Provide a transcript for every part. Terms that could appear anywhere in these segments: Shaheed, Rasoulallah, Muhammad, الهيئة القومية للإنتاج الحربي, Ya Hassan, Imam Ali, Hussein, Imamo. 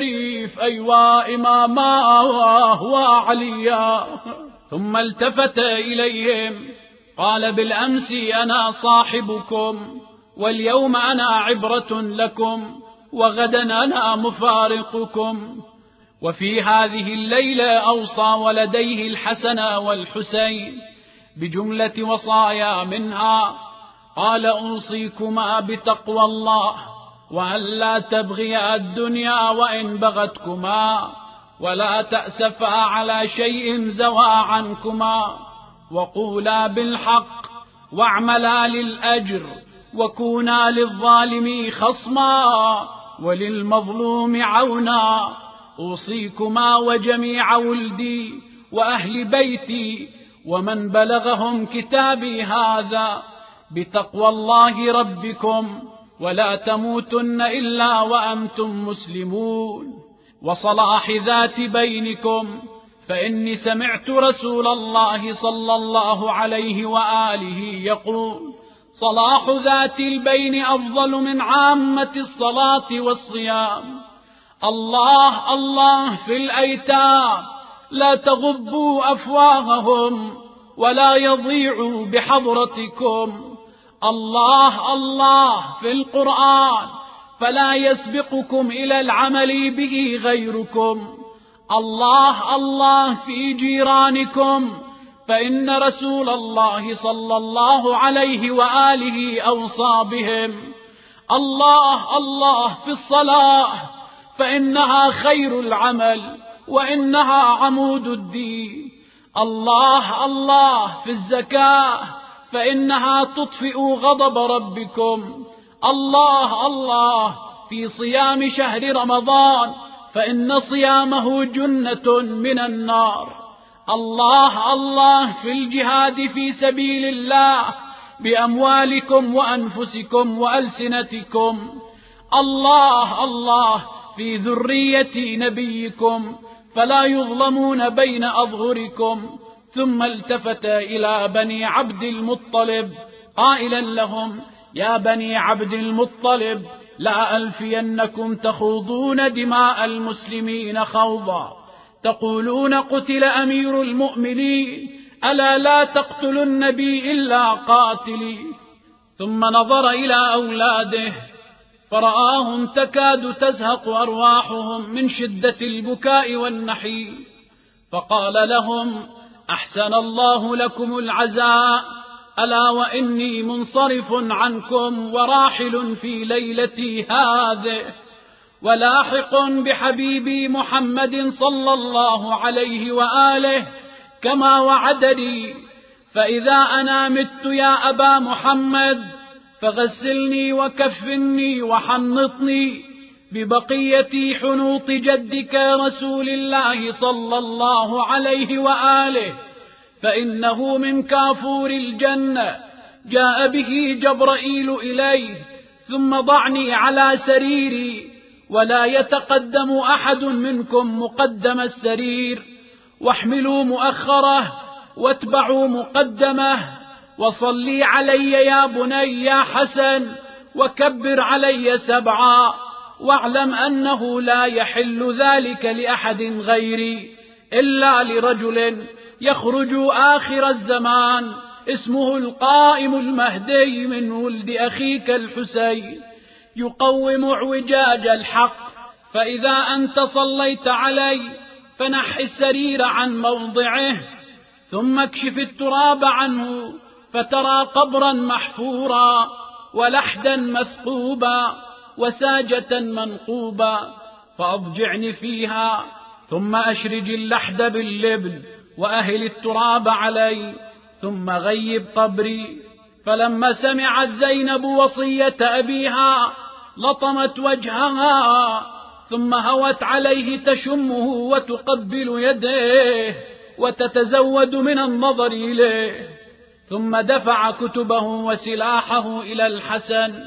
شريف أيوا إماما وعليا. ثم التفت إليهم قال: بالأمس أنا صاحبكم، واليوم أنا عبرة لكم، وغدا أنا مفارقكم. وفي هذه الليلة أوصى ولديه الحسن والحسين بجملة وصايا، منها قال: أوصيكما بتقوى الله، وأن لا تبغيا الدنيا وإن بغتكما، ولا تأسفا على شيء زوى عنكما، وقولا بالحق، واعملا للأجر، وكونا للظالم خصما، وللمظلوم عونا. أوصيكما وجميع ولدي وأهل بيتي ومن بلغهم كتابي هذا بتقوى الله ربكم، ولا تموتن إلا وأنتم مسلمون، وصلاح ذات بينكم، فإني سمعت رسول الله صلى الله عليه وآله يقول: صلاح ذات البين أفضل من عامة الصلاة والصيام. الله الله في الأيتام، لا تغبوا أفواههم ولا يضيعوا بحضرتكم. الله الله في القرآن، فلا يسبقكم إلى العمل به غيركم. الله الله في جيرانكم، فإن رسول الله صلى الله عليه وآله أوصى بهم. الله الله في الصلاة، فإنها خير العمل، وإنها عمود الدين. الله الله في الزكاة، فإنها تطفئ غضب ربكم. الله الله في صيام شهر رمضان، فإن صيامه جنة من النار. الله الله في الجهاد في سبيل الله بأموالكم وأنفسكم وألسنتكم. الله الله في ذرية نبيكم، فلا يظلمون بين أظهركم. ثم التفت إلى بني عبد المطلب قائلا لهم: يا بني عبد المطلب، لا ألفينكم تخوضون دماء المسلمين خوضا، تقولون قتل أمير المؤمنين، ألا لا تقتلوا النبي إلا قاتلي. ثم نظر إلى أولاده فرآهم تكاد تزهق أرواحهم من شدة البكاء والنحي، فقال لهم: أحسن الله لكم العزاء، ألا وإني منصرف عنكم وراحل في ليلتي هذه، ولاحق بحبيبي محمد صلى الله عليه وآله كما وعدني. فإذا أنا مت يا أبا محمد فغسلني وكفني وحنطني ببقية حنوط جدك رسول الله صلى الله عليه وآله، فإنه من كافور الجنة جاء به جبرائيل إليه. ثم ضعني على سريري، ولا يتقدم أحد منكم مقدم السرير، واحملوا مؤخره واتبعوا مقدمه، وصلي علي يا بني يا حسن، وكبر علي سبعا، واعلم أنه لا يحل ذلك لأحد غيري إلا لرجل يخرج آخر الزمان اسمه القائم المهدي من ولد أخيك الحسين، يقوم اعوجاج الحق. فإذا أنت صليت علي فنح السرير عن موضعه، ثم اكشف التراب عنه، فترى قبرا محفورا، ولحدا مثقوبا، وساجة منقوبا، فأضجعني فيها، ثم أشرج اللحد باللبن، وأهل التراب علي، ثم غيب قبري. فلما سمعت زينب وصية أبيها لطمت وجهها، ثم هوت عليه تشمه وتقبل يديه وتتزود من النظر إليه. ثم دفع كتبه وسلاحه إلى الحسن،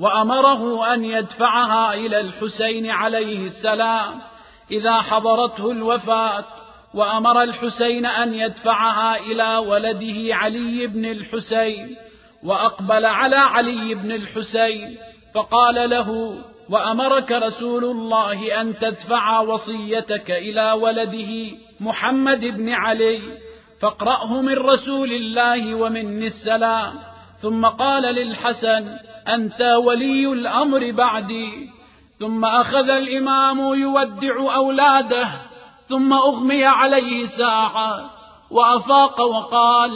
وأمره أن يدفعها إلى الحسين عليه السلام إذا حضرته الوفاة، وأمر الحسين أن يدفعها إلى ولده علي بن الحسين. وأقبل على علي بن الحسين فقال له: وأمرك رسول الله أن تدفع وصيتك إلى ولده محمد بن علي فاقرأه من رسول الله ومني السلام. ثم قال للحسن: أنت ولي الأمر بعدي. ثم أخذ الإمام يودع أولاده، ثم أغمي عليه ساعة، وأفاق وقال: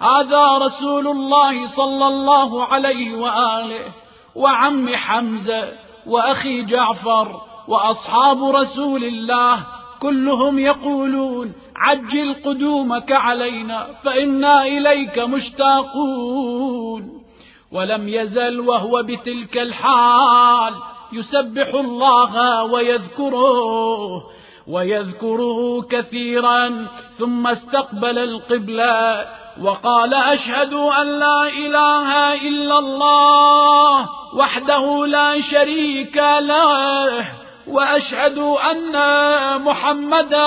هذا رسول الله صلى الله عليه وآله، وعم حمزة، وأخي جعفر، وأصحاب رسول الله، كلهم يقولون: عجل قدومك علينا فإنا إليك مشتاقون. ولم يزل وهو بتلك الحال يسبح الله ويذكره كثيرا. ثم استقبل القبلة وقال: أشهد أن لا إله إلا الله وحده لا شريك له، وأشهد أن محمدا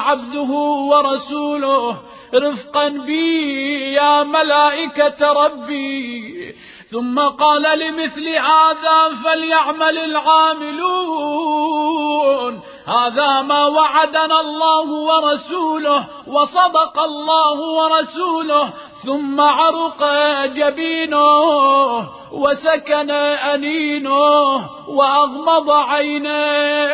عبده ورسوله، رفقا بي يا ملائكة ربي. ثم قال: لمثل هذا فليعمل العاملون. هذا ما وعدنا الله ورسوله، وصدق الله ورسوله. ثم عرق جبينه، وسكن أنينه، وأغمض عينيه،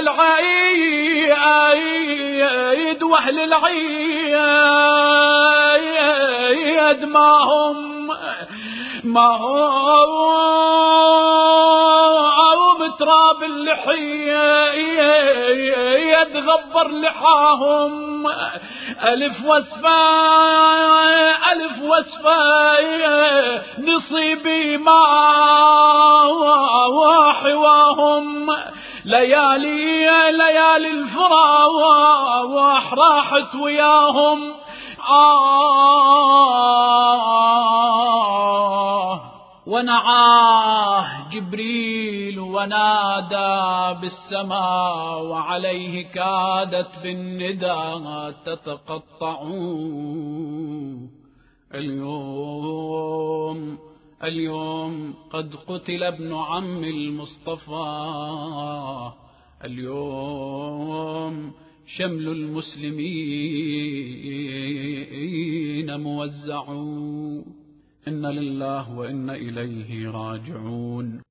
العيد وأهل العيد ما هم تراب اللحية يتغبر لحاهم، ألف وصفة نصيبي ما حواهم، ليالي الفراح راحت وياهم. ونعاه جبريل ونادى بالسماء، وعليه كادت بالندى تتقطع. اليوم قد قتل ابن عم المصطفى، اليوم شمل المسلمين موزع، إنا لله وإنا إليه راجعون.